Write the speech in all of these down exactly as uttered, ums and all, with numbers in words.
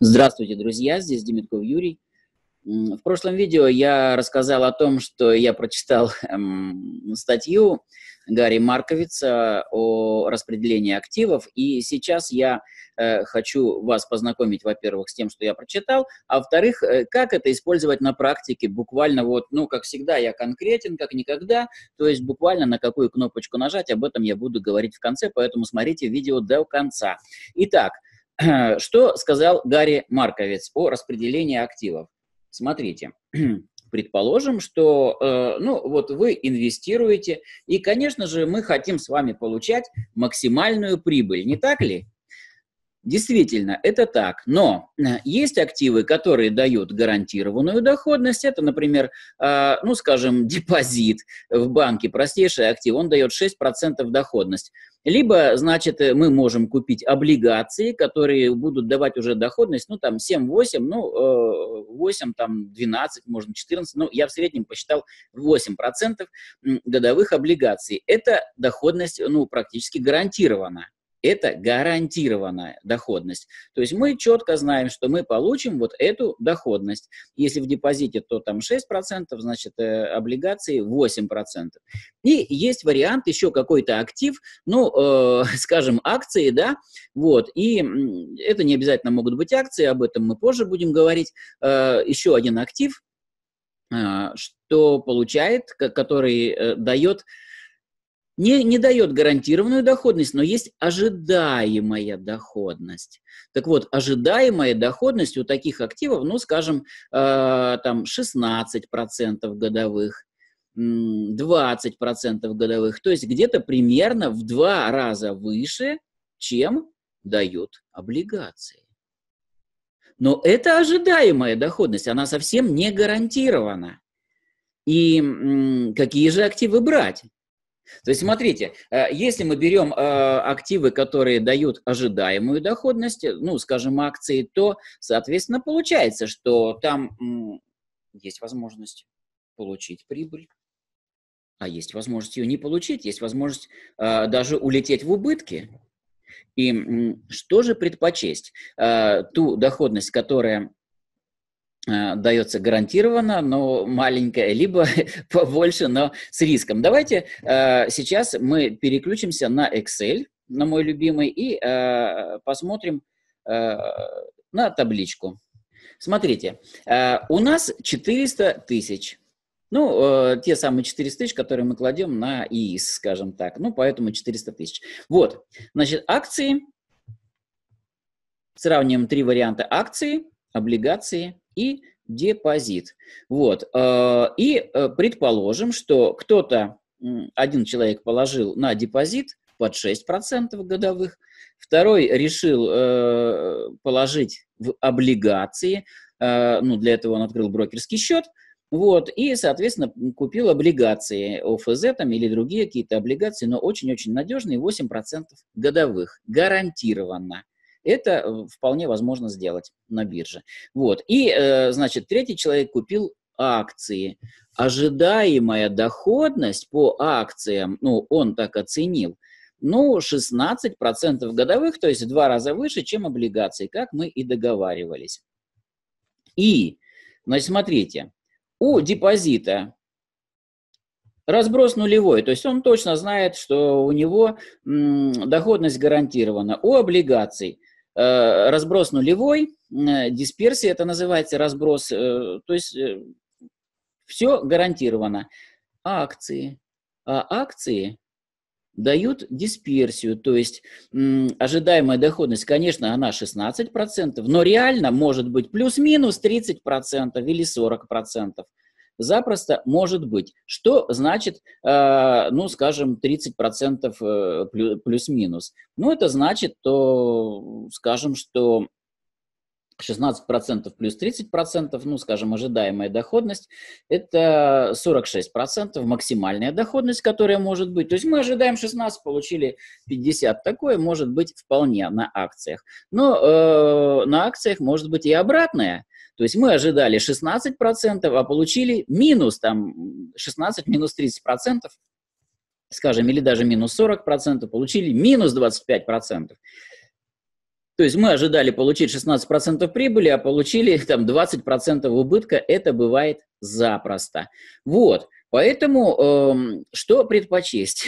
Здравствуйте, друзья! Здесь Демидков Юрий. В прошлом видео я рассказал о том, что я прочитал эм, статью Гарри Марковица о распределении активов, и сейчас я э, хочу вас познакомить, во-первых, с тем, что я прочитал, а во-вторых, э, как это использовать на практике, буквально вот, ну, как всегда, я конкретен, как никогда, то есть буквально на какую кнопочку нажать, об этом я буду говорить в конце, поэтому смотрите видео до конца. Итак, что сказал Гарри Марковиц о распределении активов? Смотрите, предположим, что э, ну, вот вы инвестируете, и, конечно же, мы хотим с вами получать максимальную прибыль, не так ли? Действительно, это так, но есть активы, которые дают гарантированную доходность, это, например, э, ну, скажем, депозит в банке, простейший актив, он дает шесть процентов доходность. Либо, значит, мы можем купить облигации, которые будут давать уже доходность, ну, там, семь-восемь, ну, восемь, там, двенадцать, можно четырнадцать, ну, я в среднем посчитал восемь процентов годовых облигаций. Это доходность, ну, практически гарантирована. Это гарантированная доходность. То есть мы четко знаем, что мы получим вот эту доходность. Если в депозите, то там шесть процентов, значит, э, облигации восемь процентов. И есть вариант еще какой-то актив, ну, э, скажем, акции, да, вот. И это не обязательно могут быть акции, об этом мы позже будем говорить. Э, еще один актив, э, что получает, который э, дает... Не, не дает гарантированную доходность, но есть ожидаемая доходность. Так вот, ожидаемая доходность у таких активов, ну, скажем, э, там шестнадцать процентов годовых, двадцать процентов годовых, то есть где-то примерно в два раза выше, чем дают облигации. Но это ожидаемая доходность, она совсем не гарантирована. И э, какие же активы брать? То есть, смотрите, если мы берем активы, которые дают ожидаемую доходность, ну, скажем, акции, то, соответственно, получается, что там есть возможность получить прибыль, а есть возможность ее не получить, есть возможность даже улететь в убытки. И что же предпочесть? Ту доходность, которая... дается гарантированно, но маленькая, либо побольше, но с риском. Давайте э, сейчас мы переключимся на Excel, на мой любимый, и э, посмотрим э, на табличку. Смотрите, э, у нас четыреста тысяч. Ну, э, те самые четыреста тысяч, которые мы кладем на ИИС, скажем так. Ну, поэтому четыреста тысяч. Вот, значит, акции. Сравним три варианта: акции, облигации и депозит. Вот. И предположим, что кто-то, один человек положил на депозит под шесть процентов годовых, второй решил положить в облигации, ну, для этого он открыл брокерский счет, вот, и, соответственно, купил облигации О Ф З там, или другие какие-то облигации, но очень-очень надежные, восемь процентов годовых, гарантированно. Это вполне возможно сделать на бирже. Вот. И, э, значит, третий человек купил акции. Ожидаемая доходность по акциям, ну, он так оценил, ну, шестнадцать процентов годовых, то есть в два раза выше, чем облигации, как мы и договаривались. И, значит, смотрите, у депозита... разброс нулевой, то есть он точно знает, что у него м, доходность гарантирована. У облигаций э, разброс нулевой, э, дисперсия это называется, разброс, э, то есть э, все гарантировано. Акции, а акции дают дисперсию, то есть м, ожидаемая доходность, конечно, она шестнадцать процентов, но реально может быть плюс-минус тридцать процентов или сорок процентов. Запросто может быть. Что значит, э, ну, скажем, тридцать процентов плюс-минус? Ну, это значит, то, скажем, что шестнадцать процентов плюс тридцать процентов, ну, скажем, ожидаемая доходность, это сорок шесть процентов максимальная доходность, которая может быть. То есть мы ожидаем шестнадцать, получили пятьдесят. Такое может быть вполне на акциях. Но э, на акциях может быть и обратное. То есть мы ожидали шестнадцать процентов, а получили минус, там, шестнадцать минус тридцать процентов. скажем, или даже минус сорок процентов, получили минус двадцать пять процентов. То есть мы ожидали получить шестнадцать процентов прибыли, а получили там двадцать процентов убытка. Это бывает запросто. Вот. Поэтому э, что предпочесть?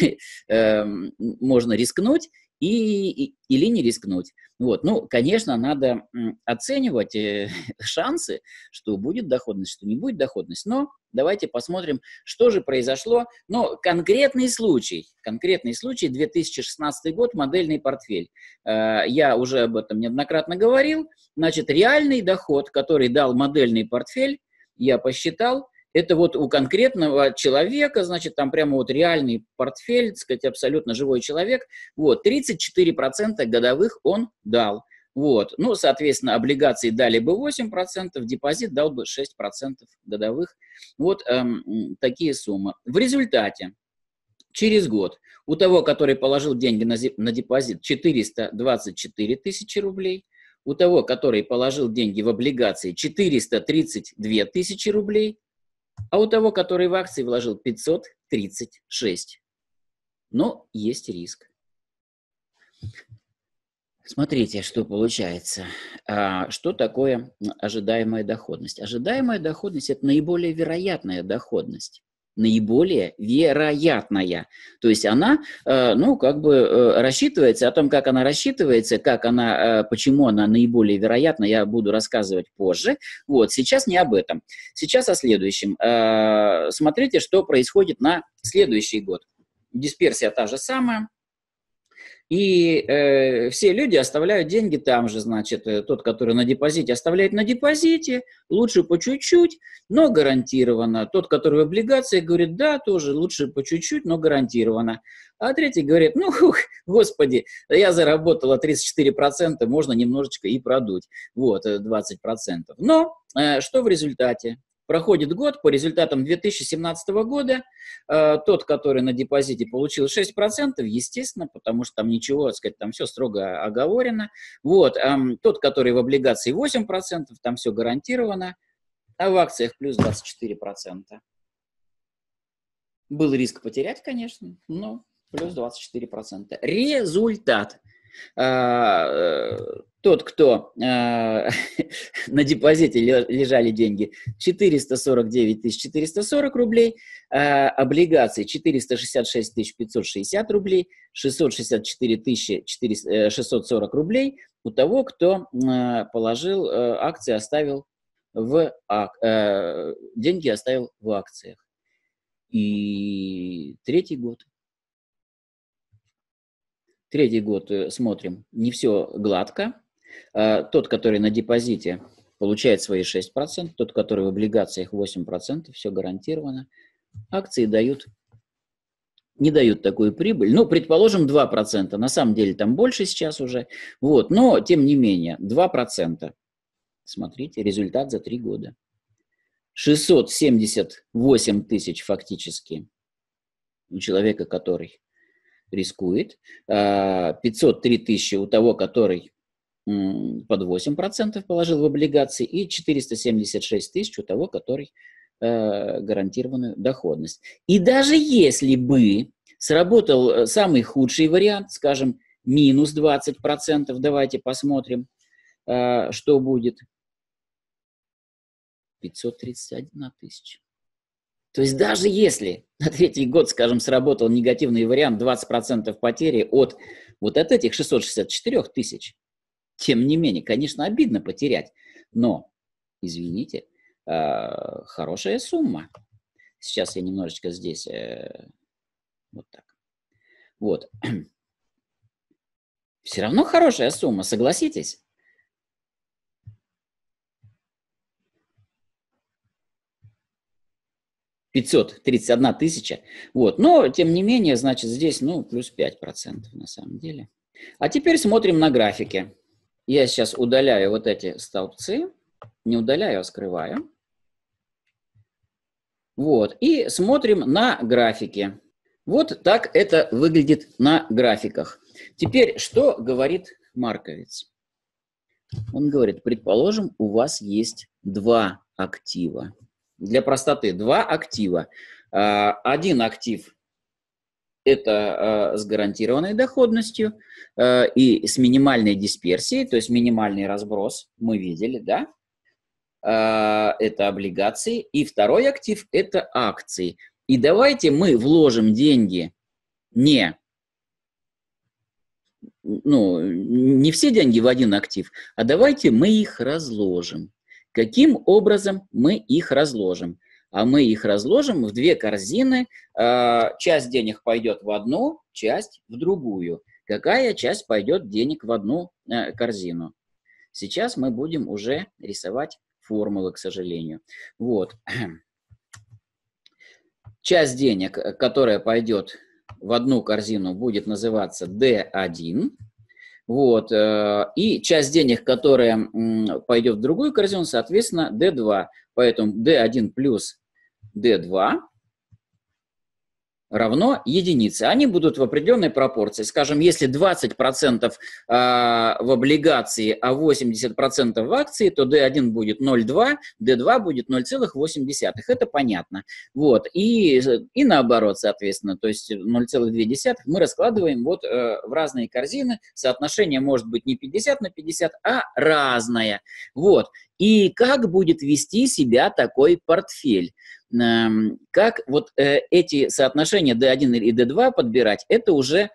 э, можно рискнуть и, и, или не рискнуть. Вот. Ну, конечно, надо оценивать э, шансы, что будет доходность, что не будет доходность. Но давайте посмотрим, что же произошло. Но конкретный случай, конкретный случай, две тысячи шестнадцатый год, модельный портфель. Э, я уже об этом неоднократно говорил. Значит, реальный доход, который дал модельный портфель, я посчитал. Это вот у конкретного человека, значит, там прямо вот реальный портфель, так сказать, абсолютно живой человек, вот, тридцать четыре процента годовых он дал, вот, ну, соответственно, облигации дали бы восемь процентов, депозит дал бы шесть процентов годовых, вот эм, такие суммы. В результате, через год, у того, который положил деньги на, на депозит, четыреста двадцать четыре тысячи рублей, у того, который положил деньги в облигации, четыреста тридцать две тысячи рублей, а у того, который в акции вложил, пятьсот тридцать шесть. Но есть риск. Смотрите, что получается. Что такое ожидаемая доходность? Ожидаемая доходность – это наиболее вероятная доходность. Наиболее вероятная. То есть она, ну, как бы рассчитывается, о том, как она рассчитывается, как она, почему она наиболее вероятна, я буду рассказывать позже. Вот, сейчас не об этом. Сейчас о следующем. Смотрите, что происходит на следующий год. Дисперсия та же самая. И э, все люди оставляют деньги там же, значит, тот, который на депозите, оставляет на депозите, лучше по чуть-чуть, но гарантированно. Тот, который в облигации, говорит, да, тоже лучше по чуть-чуть, но гарантированно. А третий говорит, ну, ух, господи, я заработала тридцать четыре процента, можно немножечко и продуть, вот, двадцать процентов. Но э, что в результате? Проходит год, по результатам две тысячи семнадцатого года э, тот, который на депозите получил шесть процентов, естественно, потому что там ничего, так сказать, там все строго оговорено. Вот, э, тот, который в облигации восемь процентов, там все гарантировано, а в акциях плюс двадцать четыре процента. Был риск потерять, конечно, но плюс двадцать четыре процента. Результат. Э, Тот, кто э, на депозите лежали деньги, четыреста сорок девять тысяч четыреста сорок рублей, э, облигации четыреста шестьдесят шесть тысяч пятьсот шестьдесят рублей, шестьсот шестьдесят четыре тысячи шестьсот сорок рублей у того, кто э, положил э, акции, оставил в ак, э, деньги оставил в акциях. И третий год. Третий год э, смотрим, не все гладко. Тот, который на депозите, получает свои шесть процентов, тот, который в облигациях восемь процентов, все гарантировано. Акции дают, не дают такую прибыль. Ну, предположим, два процента. На самом деле там больше сейчас уже. Вот, но, тем не менее, два процента. Смотрите, результат за три года. шестьсот семьдесят восемь тысяч фактически у человека, который рискует. пятьсот три тысячи у того, который под восемь процентов положил в облигации, и четыреста семьдесят шесть тысяч у того, который э, гарантированную доходность. И даже если бы сработал самый худший вариант, скажем, минус двадцать процентов, давайте посмотрим, э, что будет. пятьсот тридцать одна тысяча. То есть даже если на третий год, скажем, сработал негативный вариант двадцать процентов потери от вот от этих шестисот шестидесяти четырёх тысяч, тем не менее, конечно, обидно потерять, но, извините, э, хорошая сумма. Сейчас я немножечко здесь э, вот так. Вот. Все равно хорошая сумма, согласитесь? пятьсот тридцать одна тысяча. Вот. Но, тем не менее, значит, здесь, ну, плюс пять процентов на самом деле. А теперь смотрим на графики. Я сейчас удаляю вот эти столбцы, не удаляю, а скрываю. Вот, и смотрим на графики. Вот так это выглядит на графиках. Теперь, что говорит Марковиц? Он говорит, предположим, у вас есть два актива. Для простоты, два актива. Один актив это э, с гарантированной доходностью э, и с минимальной дисперсией, то есть минимальный разброс, мы видели, да? Э, это облигации. И второй актив – это акции. И давайте мы вложим деньги не, ну, не все деньги в один актив, а давайте мы их разложим. Каким образом мы их разложим? А мы их разложим в две корзины. Часть денег пойдет в одну, часть в другую. Какая часть пойдет денег в одну корзину? Сейчас мы будем уже рисовать формулы, к сожалению. Вот. Часть денег, которая пойдет в одну корзину, будет называться ди один. Вот. И часть денег, которая пойдет в другую корзину, соответственно, ди два. Поэтому ди один плюс ди два равно единице. Они будут в определенной пропорции. Скажем, если двадцать процентов в облигации, а восемьдесят процентов в акции, то ди один будет ноль целых две десятых, ди два будет ноль целых восемь десятых. Это понятно. Вот. И, и наоборот, соответственно, то есть ноль целых две десятых мы раскладываем вот в разные корзины. Соотношение может быть не пятьдесят на пятьдесят, а разное. Вот. И как будет вести себя такой портфель? Как вот эти соотношения ди один и ди два подбирать, это уже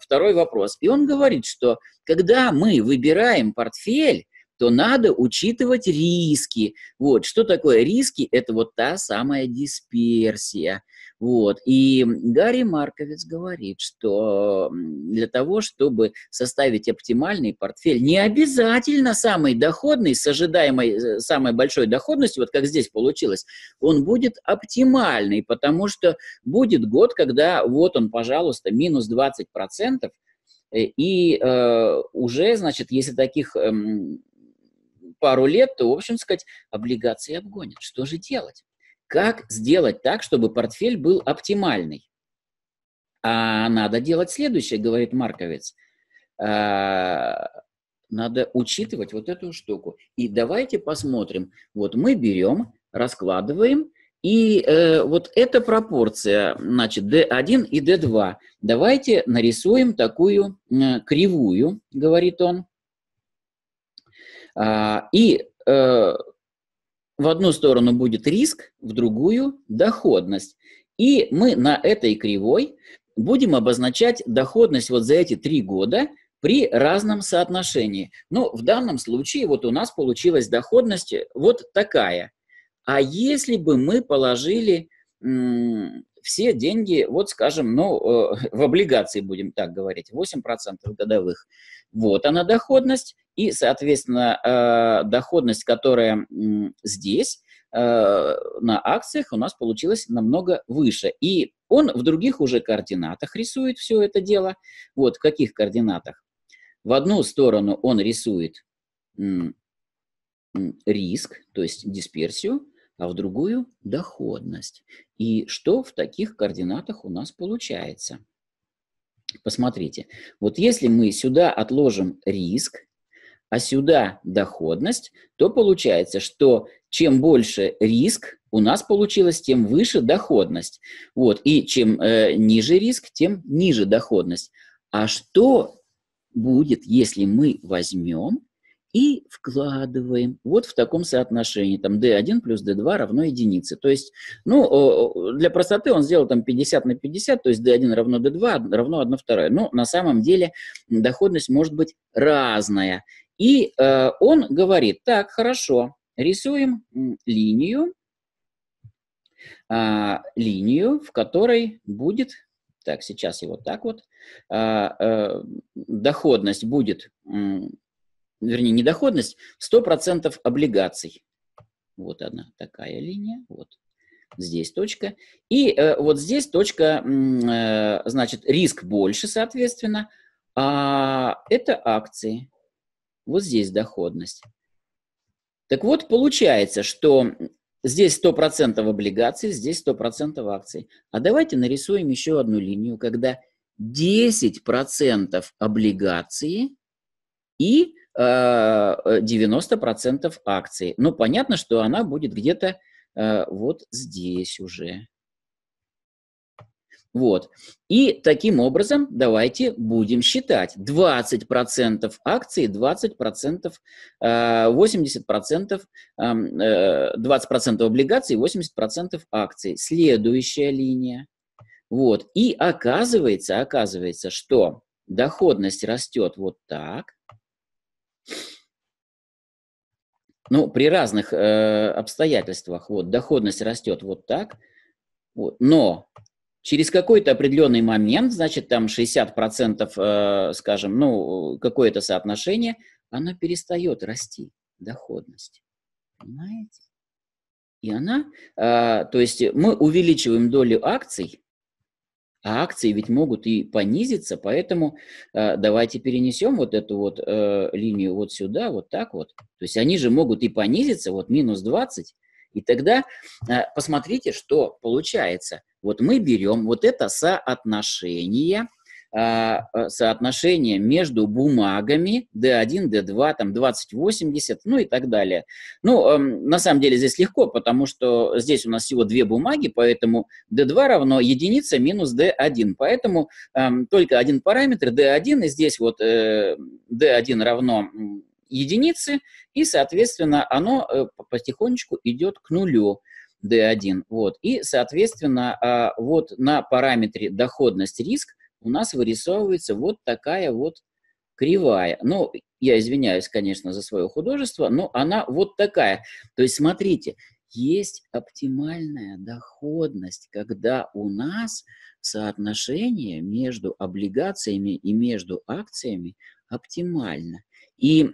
второй вопрос. И он говорит, что когда мы выбираем портфель, то надо учитывать риски. Вот, что такое риски? Это вот та самая дисперсия. Вот. И Гарри Марковиц говорит, что для того, чтобы составить оптимальный портфель, не обязательно самый доходный, с ожидаемой самой большой доходностью, вот как здесь получилось, он будет оптимальный, потому что будет год, когда вот он, пожалуйста, минус двадцать процентов, и э, уже, значит, если таких... Э, пару лет, то, в общем сказать, облигации обгонят. Что же делать? Как сделать так, чтобы портфель был оптимальный? А надо делать следующее, говорит Марковиц. А, надо учитывать вот эту штуку. И давайте посмотрим. Вот мы берем, раскладываем, и э, вот эта пропорция, значит, ди один и ди два. Давайте нарисуем такую э, кривую, говорит он. А, и э, в одну сторону будет риск, в другую – доходность. И мы на этой кривой будем обозначать доходность вот за эти три года при разном соотношении. Ну, в данном случае вот у нас получилась доходность вот такая. А если бы мы положили все деньги, вот скажем, ну, э, в облигации будем так говорить, восемь процентов годовых, вот она доходность. И, соответственно, доходность, которая здесь, на акциях, у нас получилась намного выше. И он в других уже координатах рисует все это дело. Вот в каких координатах? В одну сторону он рисует риск, то есть дисперсию, а в другую – доходность. И что в таких координатах у нас получается? Посмотрите. Вот если мы сюда отложим риск, а сюда доходность, то получается, что чем больше риск у нас получилось, тем выше доходность. Вот. И чем э, ниже риск, тем ниже доходность. А что будет, если мы возьмем и вкладываем вот в таком соотношении, там ди один плюс ди два равно единице. То есть, ну, для простоты он сделал там пятьдесят на пятьдесят, то есть ди один равно ди два равно одна вторая. Но на самом деле доходность может быть разная. И э, он говорит, так, хорошо, рисуем линию, э, линию, в которой будет, так, сейчас его вот так вот, э, э, доходность будет, э, вернее, не доходность, сто процентов облигаций. Вот она такая линия, вот здесь точка. И э, вот здесь точка, э, значит, риск больше, соответственно, а это акции. Вот здесь доходность. Так вот, получается, что здесь сто процентов облигаций, здесь сто процентов акций. А давайте нарисуем еще одну линию, когда десять процентов облигации и девяносто процентов акций. Но понятно, что она будет где-то вот здесь уже. Вот. И таким образом давайте будем считать. двадцать процентов акций, двадцать процентов, восемьдесят процентов, двадцать процентов облигаций, восемьдесят процентов акций. Следующая линия. Вот. И оказывается, оказывается, что доходность растет вот так. Ну, при разных э, обстоятельствах. Вот, доходность растет вот так. Вот. Но через какой-то определенный момент, значит, там шестьдесят процентов, э, скажем, ну, какое-то соотношение, оно перестает расти, доходность. Понимаете? И она, э, то есть мы увеличиваем долю акций, а акции ведь могут и понизиться, поэтому э, давайте перенесем вот эту вот э, линию вот сюда, вот так вот. То есть они же могут и понизиться, вот минус двадцать. И тогда э, посмотрите, что получается. Вот мы берем вот это соотношение, э, соотношение между бумагами дэ один, дэ два, там двадцать восемьдесят, ну и так далее. Ну, э, на самом деле здесь легко, потому что здесь у нас всего две бумаги, поэтому дэ два равно единице минус дэ один. Поэтому э, только один параметр дэ один, и здесь вот э, дэ один равно единицы, и, соответственно, оно потихонечку идет к нулю дэ один. Вот. И, соответственно, вот на параметре доходность-риск у нас вырисовывается вот такая вот кривая. Ну, я извиняюсь, конечно, за свое художество, но она вот такая. То есть, смотрите, есть оптимальная доходность, когда у нас соотношение между облигациями и между акциями оптимально. И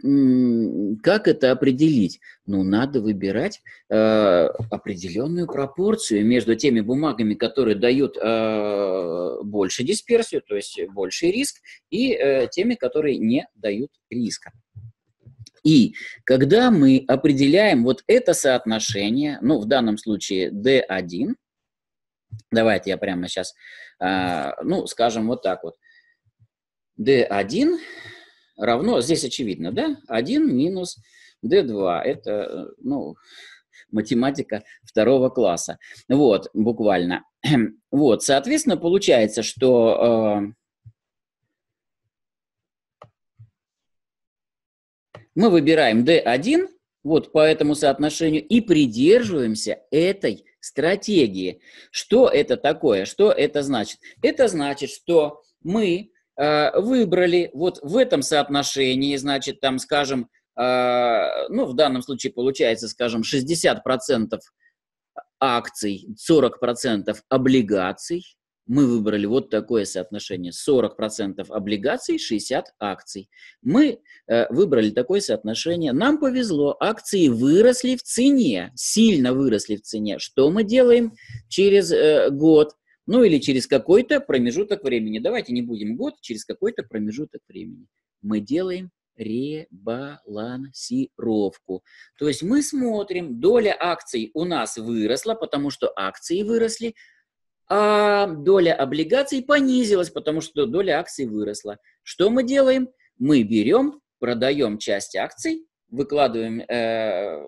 как это определить? Ну, надо выбирать э, определенную пропорцию между теми бумагами, которые дают э, больше дисперсию, то есть больший риск, и э, теми, которые не дают риска. И когда мы определяем вот это соотношение, ну, в данном случае дэ один, давайте я прямо сейчас, э, ну, скажем вот так вот, дэ один... равно, здесь очевидно, да, один минус дэ два, это, ну, математика второго класса, вот, буквально. Вот, соответственно, получается, что э, мы выбираем дэ один, вот, по этому соотношению, и придерживаемся этой стратегии. Что это такое, что это значит? Это значит, что мы... выбрали вот в этом соотношении, значит, там, скажем, ну, в данном случае получается, скажем, шестьдесят процентов акций, сорок процентов облигаций. Мы выбрали вот такое соотношение. сорок процентов облигаций, шестьдесят процентов акций. Мы выбрали такое соотношение. Нам повезло, акции выросли в цене, сильно выросли в цене. Что мы делаем через год? Ну или через какой-то промежуток времени. Давайте не будем год, через какой-то промежуток времени. Мы делаем ребалансировку. То есть мы смотрим, доля акций у нас выросла, потому что акции выросли, а доля облигаций понизилась, потому что доля акций выросла. Что мы делаем? Мы берем, продаем часть акций, выкладываем э,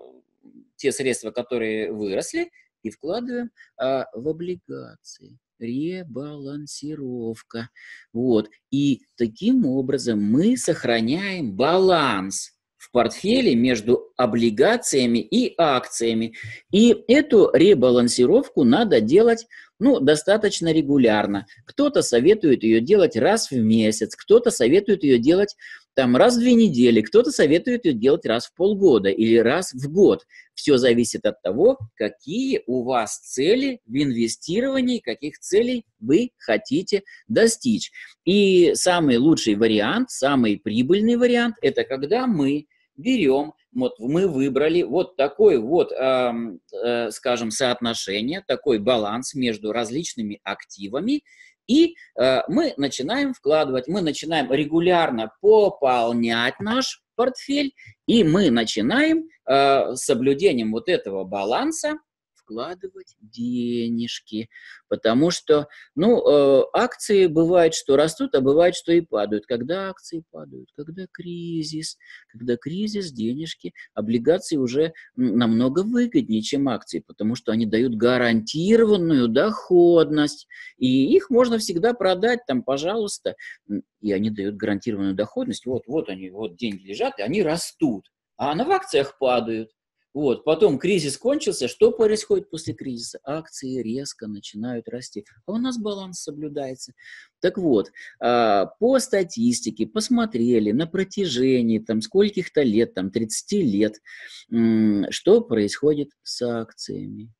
те средства, которые выросли, и вкладываем э, в облигации. Ребалансировка. Вот. И таким образом мы сохраняем баланс в портфеле между облигациями и акциями. И эту ребалансировку надо делать, ну, достаточно регулярно. Кто-то советует ее делать раз в месяц, кто-то советует ее делать там раз в две недели, кто-то советует ее делать раз в полгода или раз в год. Все зависит от того, какие у вас цели в инвестировании, каких целей вы хотите достичь. И самый лучший вариант, самый прибыльный вариант – это когда мы берем, вот мы выбрали вот такое вот, э, э, скажем, соотношение, такой баланс между различными активами, и э, мы начинаем вкладывать, мы начинаем регулярно пополнять наш портфель, и мы начинаем э, с соблюдением вот этого баланса откладывать денежки, потому что, ну, э, акции бывает, что растут, а бывает, что и падают. Когда акции падают, когда кризис, когда кризис, денежки, облигации уже намного выгоднее, чем акции, потому что они дают гарантированную доходность, и их можно всегда продать, там, пожалуйста, и они дают гарантированную доходность, вот, вот они, вот деньги лежат, и они растут, а она в акциях падают. Вот, потом кризис кончился, что происходит после кризиса? Акции резко начинают расти, а у нас баланс соблюдается. Так вот, по статистике посмотрели на протяжении там скольких-то лет, там тридцати лет, что происходит с акциями.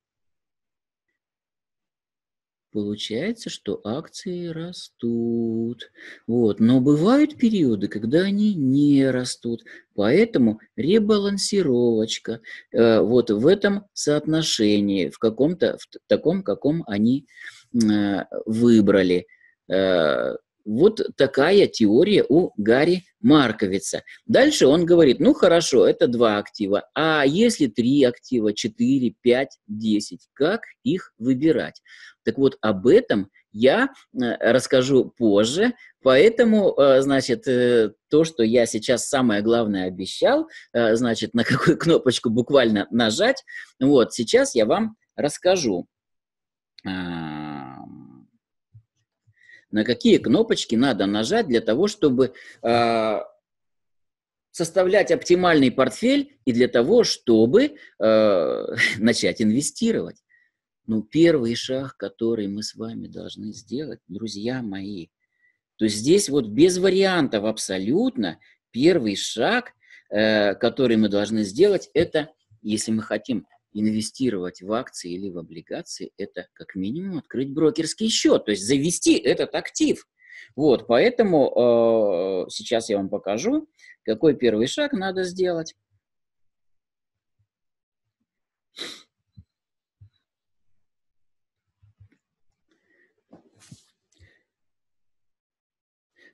Получается, что акции растут. Вот. Но бывают периоды, когда они не растут. Поэтому ребалансировочка э, вот в этом соотношении, в каком-то, в таком, каком они э, выбрали. Э, вот такая теория у Гарри Марковица. Дальше он говорит, ну хорошо, это два актива. А если три актива, четыре, пять, десять, как их выбирать? Так вот, об этом я расскажу позже, поэтому, значит, то, что я сейчас самое главное обещал, значит, на какую кнопочку буквально нажать, вот, сейчас я вам расскажу, на какие кнопочки надо нажать для того, чтобы составлять оптимальный портфель и для того, чтобы начать инвестировать. Ну, первый шаг, который мы с вами должны сделать, друзья мои, то есть здесь вот без вариантов абсолютно первый шаг, э, который мы должны сделать, это, если мы хотим инвестировать в акции или в облигации, это как минимум открыть брокерский счет, то есть завести этот актив. Вот, поэтому э, сейчас я вам покажу, какой первый шаг надо сделать.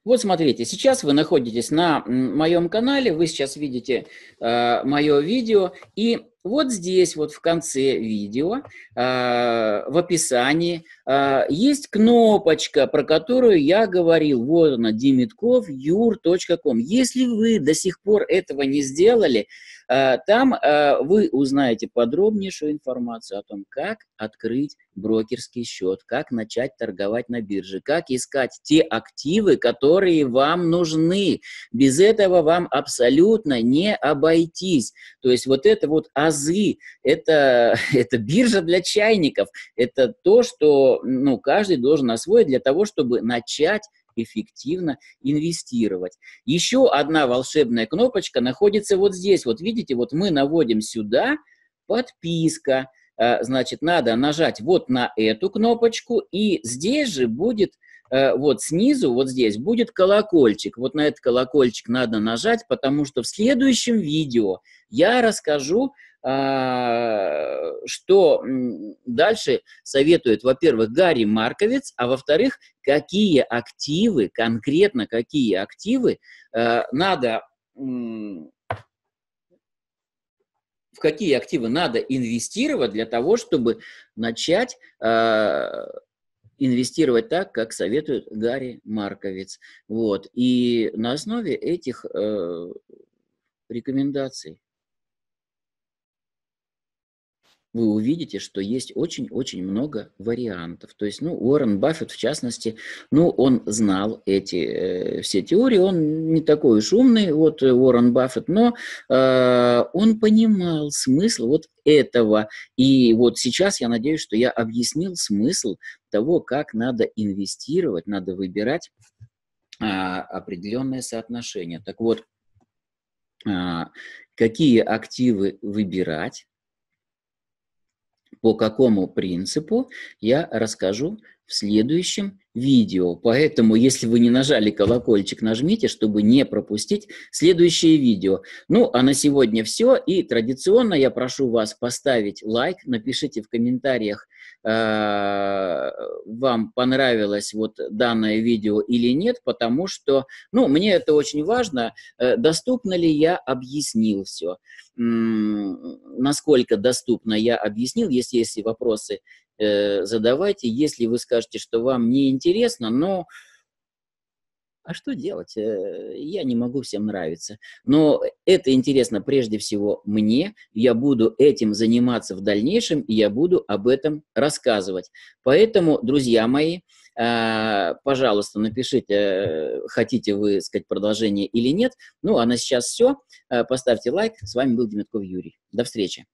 Вот смотрите, сейчас вы находитесь на моем канале, вы сейчас видите э, мое видео, и вот здесь вот в конце видео, э, в описании, э, есть кнопочка, про которую я говорил, вот она, демидков юр точка ком. Если вы до сих пор этого не сделали, э, там э, вы узнаете подробнейшую информацию о том, как открыть брокерский счет, как начать торговать на бирже, как искать те активы, которые вам нужны. Без этого вам абсолютно не обойтись. То есть вот это вот азы, это, это биржа для чайников, это то, что, ну, каждый должен освоить для того, чтобы начать эффективно инвестировать. Еще одна волшебная кнопочка находится вот здесь. Вот видите, вот мы наводим сюда подписка. Значит, надо нажать вот на эту кнопочку, и здесь же будет, вот снизу, вот здесь будет колокольчик. Вот на этот колокольчик надо нажать, потому что в следующем видео я расскажу, что дальше советует, во-первых, Гарри Марковиц, а во-вторых, какие активы, конкретно какие активы надо... в какие активы надо инвестировать для того, чтобы начать э, инвестировать так, как советует Гарри Марковиц. Вот. И на основе этих э, рекомендаций вы увидите, что есть очень-очень много вариантов. То есть, ну, Уоррен Баффетт, в частности, ну, он знал эти э, все теории, он не такой уж умный, вот Уоррен Баффетт, но э, он понимал смысл вот этого. И вот сейчас я надеюсь, что я объяснил смысл того, как надо инвестировать, надо выбирать э, определенное соотношение. Так вот, э, какие активы выбирать, по какому принципу, я расскажу в следующем видео. Поэтому, если вы не нажали колокольчик, нажмите, чтобы не пропустить следующее видео. Ну, а на сегодня все. И традиционно я прошу вас поставить лайк, напишите в комментариях, вам понравилось вот данное видео или нет, потому что, ну, мне это очень важно, доступно ли я объяснил все, насколько доступно я объяснил, если есть вопросы, задавайте, если вы скажете, что вам не интересно, но а что делать? Я не могу всем нравиться. Но это интересно прежде всего мне. Я буду этим заниматься в дальнейшем, и я буду об этом рассказывать. Поэтому, друзья мои, пожалуйста, напишите, хотите вы сказать продолжение или нет. Ну, а на сейчас все. Поставьте лайк. С вами был Демидков Юрий. До встречи.